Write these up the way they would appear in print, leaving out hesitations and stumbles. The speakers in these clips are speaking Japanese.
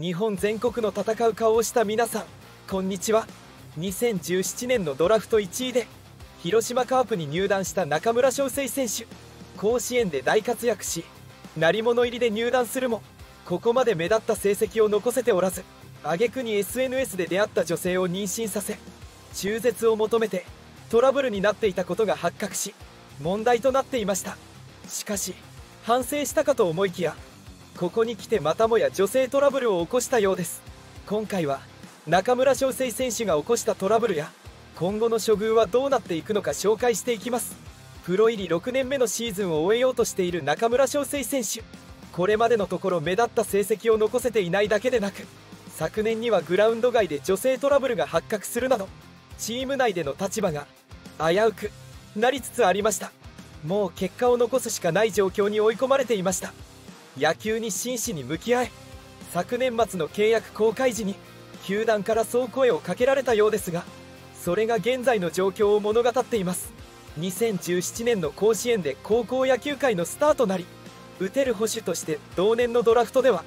日本全国の戦う顔をした皆さん、こんにちは。2017年のドラフト1位で広島カープに入団した中村奨成選手、甲子園で大活躍し鳴り物入りで入団するも、ここまで目立った成績を残せておらず、挙句に SNS で出会った女性を妊娠させ、中絶を求めてトラブルになっていたことが発覚し、問題となっていました。しかし反省したかと思いきや、ここに来てまたもや女性トラブルを起こしたようです。今回は中村奨成選手が起こしたトラブルや今後の処遇はどうなっていくのか紹介していきます。プロ入り6年目のシーズンを終えようとしている中村奨成選手、これまでのところ目立った成績を残せていないだけでなく、昨年にはグラウンド外で女性トラブルが発覚するなど、チーム内での立場が危うくなりつつありました。もう結果を残すしかない状況に追い込まれていました。野球に真摯に向き合え、昨年末の契約更改時に球団からそう声をかけられたようですが、それが現在の状況を物語っています。2017年の甲子園で高校野球界のスターとなり、打てる捕手として同年のドラフトでは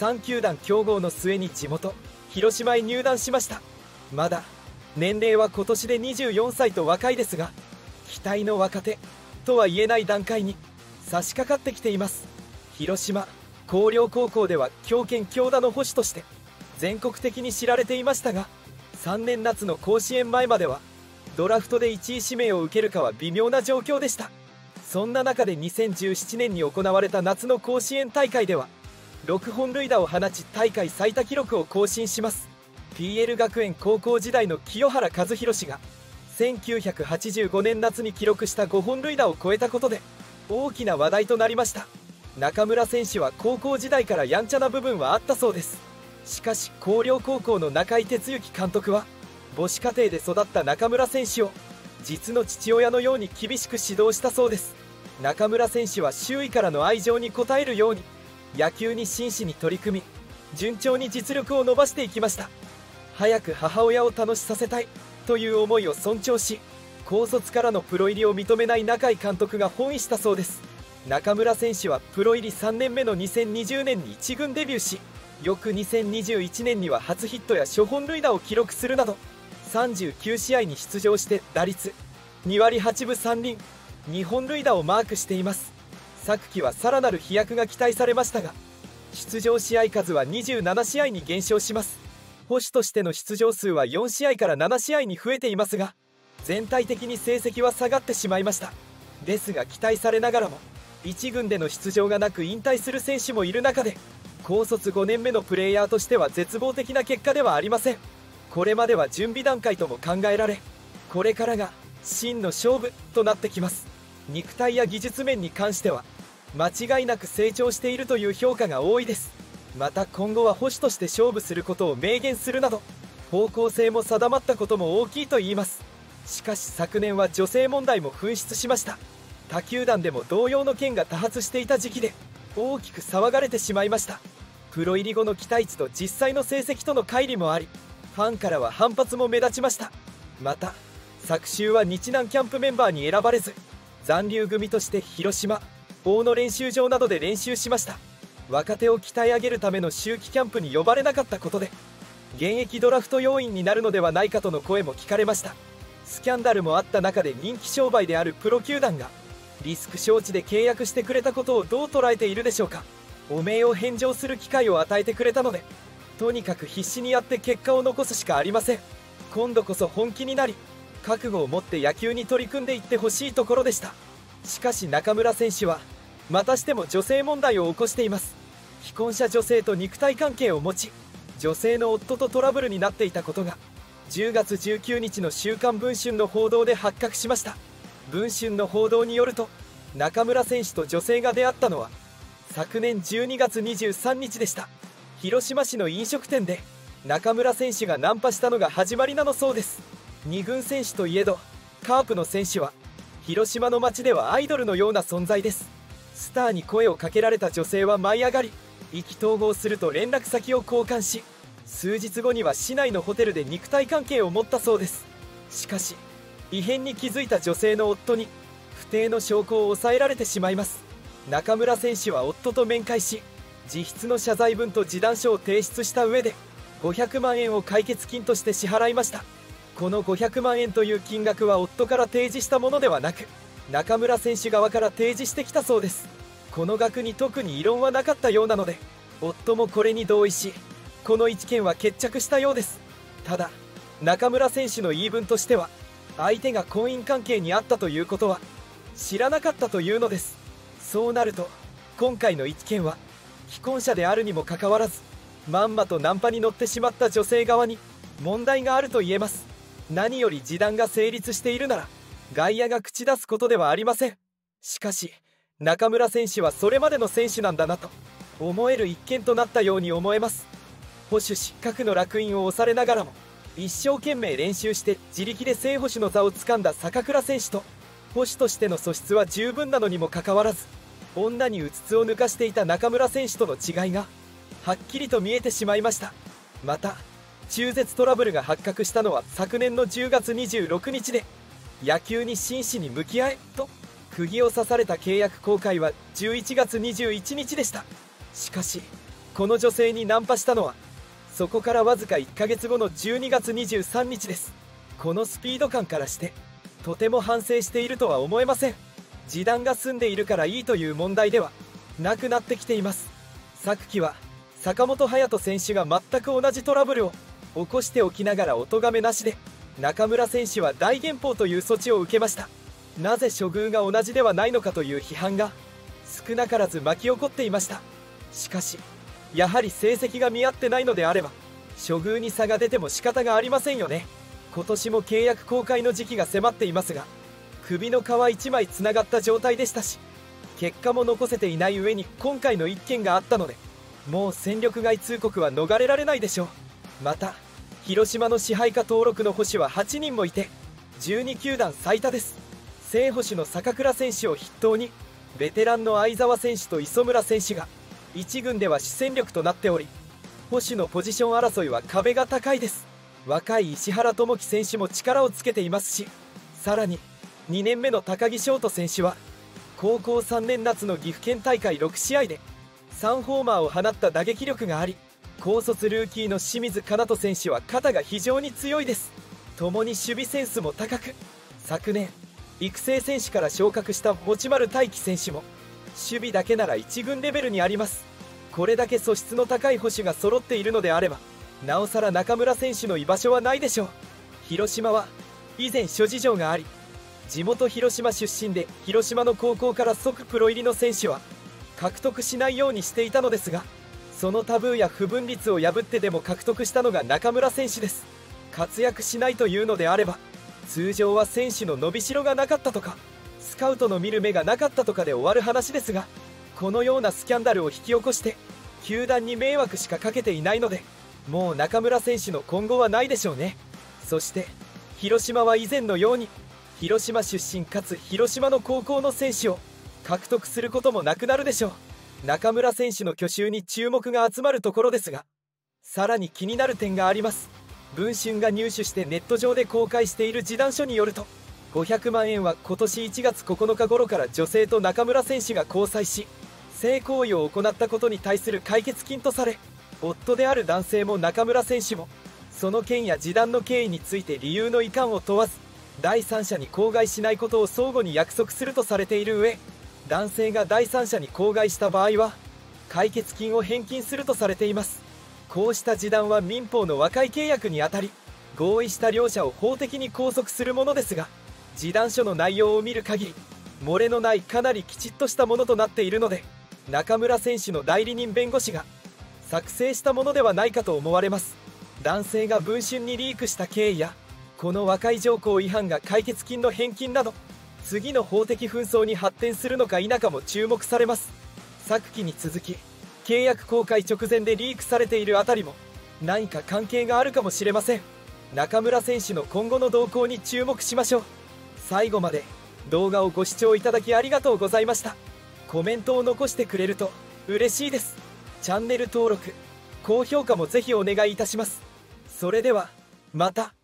3球団競合の末に地元広島へ入団しました。まだ年齢は今年で24歳と若いですが、期待の若手とは言えない段階に差し掛かってきています。広島広陵高校では強肩強打の捕手として全国的に知られていましたが、3年夏の甲子園前まではドラフトで1位指名を受けるかは微妙な状況でした。そんな中で2017年に行われた夏の甲子園大会では6本塁打を放ち、大会最多記録を更新します。 PL 学園高校時代の清原和博氏が1985年夏に記録した5本塁打を超えたことで大きな話題となりました。中村選手は高校時代からやんちゃな部分はあったそうです。しかし広陵高校の中井哲之監督は、母子家庭で育った中村選手を実の父親のように厳しく指導したそうです。中村選手は周囲からの愛情に応えるように野球に真摯に取り組み、順調に実力を伸ばしていきました。早く母親を楽しさせたいという思いを尊重し、高卒からのプロ入りを認めない中井監督が翻意したそうです。中村選手はプロ入り3年目の2020年に1軍デビューし、翌2021年には初ヒットや初本塁打を記録するなど39試合に出場して、打率2割8分3厘、2本塁打をマークしています。昨季はさらなる飛躍が期待されましたが、出場試合数は27試合に減少します。捕手としての出場数は4試合から7試合に増えていますが、全体的に成績は下がってしまいました。ですが期待されながらも1軍での出場がなく引退する選手もいる中で、高卒5年目のプレイヤーとしては絶望的な結果ではありません。これまでは準備段階とも考えられ、これからが真の勝負となってきます。肉体や技術面に関しては間違いなく成長しているという評価が多いです。また今後は捕手として勝負することを明言するなど、方向性も定まったことも大きいと言います。しかし昨年は女性問題も噴出しました。他球団でも同様の件が多発していた時期で大きく騒がれてしまいました。プロ入り後の期待値と実際の成績との乖離もあり、ファンからは反発も目立ちました。また昨秋は日南キャンプメンバーに選ばれず、残留組として広島大野練習場などで練習しました。若手を鍛え上げるための秋季キャンプに呼ばれなかったことで、現役ドラフト要員になるのではないかとの声も聞かれました。スキャンダルもあった中で、人気商売であるプロ球団がリスク承知で契約してくれたことをどう捉えているでしょうか。汚名を返上する機会を与えてくれたので、とにかく必死にやって結果を残すしかありません。今度こそ本気になり、覚悟を持って野球に取り組んでいってほしいところでした。しかし中村選手はまたしても女性問題を起こしています。既婚者女性と肉体関係を持ち、女性の夫とトラブルになっていたことが10月19日の週刊文春の報道で発覚しました。文春の報道によると、中村選手と女性が出会ったのは昨年12月23日でした。広島市の飲食店で中村選手がナンパしたのが始まりなのそうです。2軍選手といえど、カープの選手は広島の街ではアイドルのような存在です。スターに声をかけられた女性は舞い上がり、意気投合すると連絡先を交換し、数日後には市内のホテルで肉体関係を持ったそうです。しかし異変に気づいた女性の夫に不貞の証拠を抑えられてしまいます。中村選手は夫と面会し、自筆の謝罪文と示談書を提出した上で500万円を解決金として支払いました。この500万円という金額は夫から提示したものではなく、中村選手側から提示してきたそうです。この額に特に異論はなかったようなので、夫もこれに同意し、この一件は決着したようです。ただ中村選手の言い分としては、相手が婚姻関係にあったということは知らなかったというのです。そうなると今回の一件は既婚者であるにもかかわらず、まんまとナンパに乗ってしまった女性側に問題があると言えます。何より示談が成立しているなら外野が口出すことではありません。しかし中村選手はそれまでの選手なんだなと思える一件となったように思えます。保守失格の烙印を押されながらも一生懸命練習して自力で正捕手の座を掴んだ坂倉選手と、捕手としての素質は十分なのにもかかわらず、女にうつつを抜かしていた中村選手との違いがはっきりと見えてしまいました。また中絶トラブルが発覚したのは昨年の10月26日で、野球に真摯に向き合えと釘を刺された契約更改は11月21日でした。しかしこの女性にナンパしたのはそこからわずか1ヶ月後の12月23日です。このスピード感からしてとても反省しているとは思えません。示談が済んでいるからいいという問題ではなくなってきています。昨季は坂本勇人選手が全く同じトラブルを起こしておきながらお咎めなしで、中村選手は大減俸という措置を受けました。なぜ処遇が同じではないのかという批判が少なからず巻き起こっていました。しかしやはり成績が見合ってないのであれば処遇に差が出ても仕方がありませんよね。今年も契約更改の時期が迫っていますが、首の皮一枚つながった状態でしたし、結果も残せていない上に今回の一件があったので、もう戦力外通告は逃れられないでしょう。また広島の支配下登録の捕手は8人もいて12球団最多です。正捕手の坂倉選手を筆頭にベテランの相澤選手と磯村選手が1軍では主戦力となっており、捕手のポジション争いは壁が高いです。若い石原智樹選手も力をつけていますし、さらに2年目の高木翔斗選手は高校3年夏の岐阜県大会6試合で3ホーマーを放った打撃力があり、高卒ルーキーの清水奏人選手は肩が非常に強いです。共に守備センスも高く、昨年育成選手から昇格した持丸大輝選手も守備だけなら1軍レベルにあります。これだけ素質の高い捕手が揃っているのであれば、なおさら中村選手の居場所はないでしょう。広島は以前諸事情があり、地元広島出身で広島の高校から即プロ入りの選手は獲得しないようにしていたのですが、そのタブーや不分率を破ってでも獲得したのが中村選手です。活躍しないというのであれば、通常は選手の伸びしろがなかったとかスカウトの見る目がなかったとかで終わる話ですが、このようなスキャンダルを引き起こして球団に迷惑しかかけていないので、もう中村選手の今後はないでしょうね。そして広島は以前のように広島出身かつ広島の高校の選手を獲得することもなくなるでしょう。中村選手の去就に注目が集まるところですが、さらに気になる点があります。文春が入手してネット上で公開している示談書によると、500万円は今年1月9日頃から女性と中村選手が交際し性行為を行ったことに対する解決金とされ、夫である男性も中村選手もその件や示談の経緯について理由の遺憾を問わず第三者に口外しないことを相互に約束するとされている上、男性が第三者に口外した場合は解決金を返金するとされています。こうした示談は民法の和解契約にあたり、合意した両者を法的に拘束するものですが、示談書の内容を見る限り漏れのないかなりきちっとしたものとなっているので、中村選手の代理人弁護士が作成したものではないかと思われます。男性が文春にリークした経緯やこの和解条項違反が解決金の返金など、次の法的紛争に発展するのか否かも注目されます。昨期に続き契約更改直前でリークされているあたりも何か関係があるかもしれません。中村選手の今後の動向に注目しましょう。最後まで動画をご視聴いただきありがとうございました。コメントを残してくれると嬉しいです。チャンネル登録、高評価もぜひお願いいたします。それではまた。